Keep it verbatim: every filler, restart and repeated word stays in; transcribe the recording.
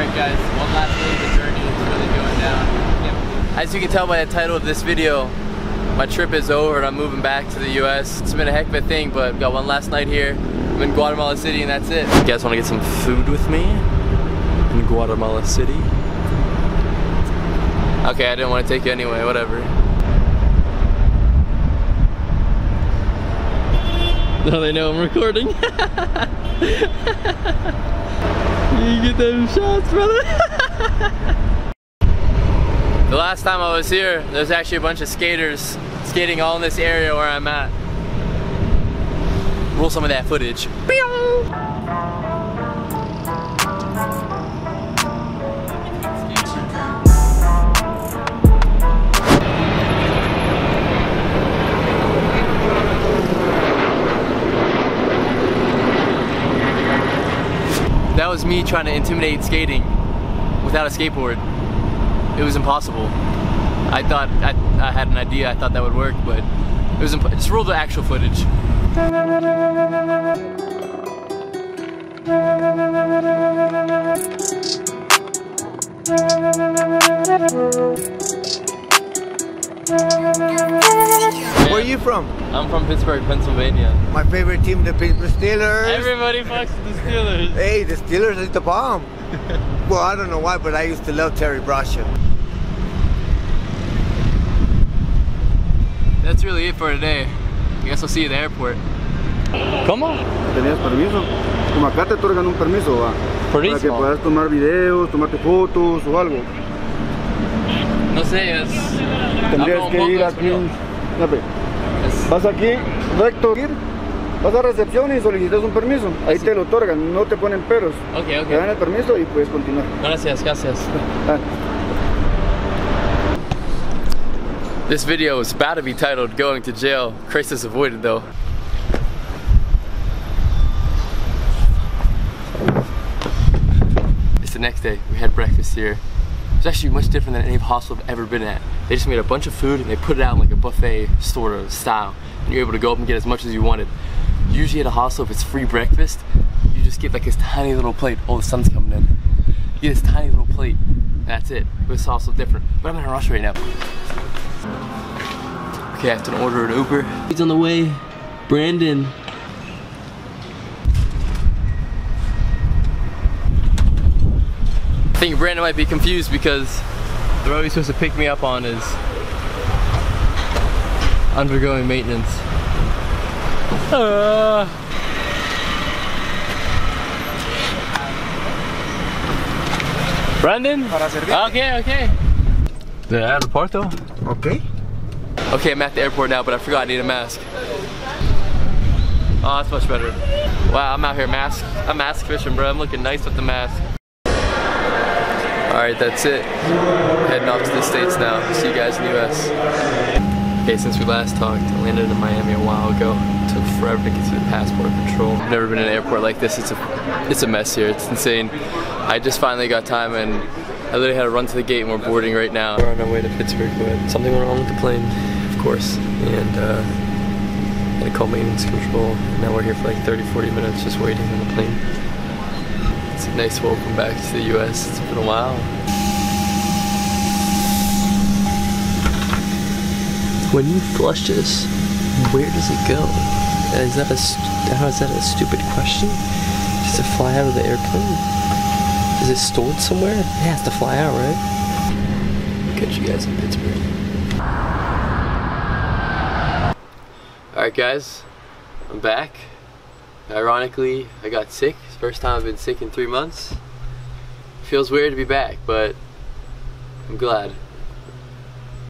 Alright guys, one last day of the journey, it's really going down. Yep. As you can tell by the title of this video, my trip is over and I'm moving back to the U S. It's been a heck of a thing, but I've got one last night here. I'm in Guatemala City and that's it. You guys want to get some food with me in Guatemala City? Okay, I didn't want to take you anyway, whatever. Now they know I'm recording. You get those shots, brother. The last time I was here, there's actually a bunch of skaters skating all in this area where I'm at. Roll some of that footage. That was me trying to intimidate skating without a skateboard. It was impossible. I thought I, I had an idea. I thought that would work, but it was imp- just roll the actual footage. Where are you from? I'm from Pittsburgh, Pennsylvania. My favorite team, the Pittsburgh Steelers. Everybody fucks with the Steelers. Hey, the Steelers is the bomb. Well, I don't know why, but I used to love Terry Bradshaw. That's really it for today. I guess I'll see you at the airport. ¿Cómo? Tenías permiso. Como acá te otorgan un permiso, va. Para que puedas tomar videos, tomarte fotos o algo. No sé, es... Tendrías que ir aquí... Vas aquí, recto, vas a recepción y solicitas un permiso. Ahí sí te lo otorgan, no te ponen peros. Okay, okay. Te dan el permiso y puedes continuar. Gracias, gracias. This video is about to be titled Going to Jail. Crisis Avoided though. It's the next day. We had breakfast here. It's actually much different than any hostel I've ever been at. They just made a bunch of food and they put it out in like a buffet sort of style. And you're able to go up and get as much as you wanted. Usually at a hostel, if it's free breakfast, you just get like this tiny little plate. Oh, the sun's coming in. You get this tiny little plate. That's it. But it's also different. But I'm in a rush right now. Okay, I have to order an Uber. He's on the way. Brandon. I think Brandon might be confused because the road he's supposed to pick me up on is undergoing maintenance. Uh. Brandon? Okay, okay. Did I have the park though? Okay. Okay, I'm at the airport now, but I forgot I need a mask. Oh, that's much better. Wow, I'm out here mask. I'm mask fishing, bro. I'm looking nice with the mask. Alright, that's it. Heading off to the States now. See you guys in the U S. Okay, since we last talked, I landed in Miami a while ago. It took forever to get through the passport control. I've never been in an airport like this. It's a, it's a mess here. It's insane. I just finally got time and I literally had to run to the gate and we're boarding right now. We're on our way to Pittsburgh, but something went wrong with the plane, of course. And uh, I had to call maintenance control. Now we're here for like thirty, forty minutes just waiting on the plane. It's a nice welcome back to the U S. It's been a while. When you flush this, where does it go? Is that a how is that a stupid question? Does it fly out of the airplane? Is it stored somewhere? It has to fly out, right? Catch you guys in Pittsburgh. All right, guys, I'm back. Ironically, I got sick. It's the first time I've been sick in three months. Feels weird to be back, but I'm glad.